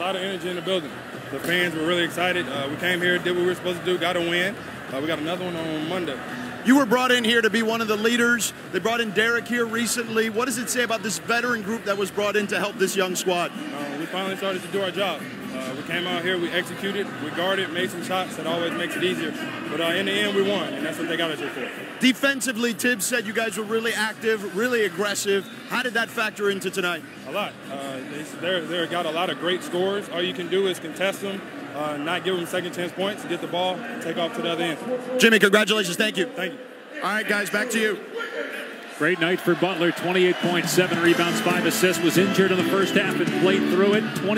lot of energy in the building. The fans were really excited. We came here, did what we were supposed to do, got a win. We got another one on Monday. You were brought in here to be one of the leaders. They brought in Derek here recently. What does it say about this veteran group that was brought in to help this young squad? We finally started to do our job. We came out here, we executed, we guarded, made some shots. That always makes it easier. But in the end, we won, and that's what they got us here for. Defensively, Tibbs said you guys were really active, really aggressive. How did that factor into tonight? A lot. They got a lot of great scores. All you can do is contest them, not give them second-chance points, get the ball, and take off to the other end. Jimmy, congratulations. Thank you. Thank you. All right, guys, back to you. Great night for Butler, 28 points, 7 rebounds, 5 assists, was injured in the first half and played through it.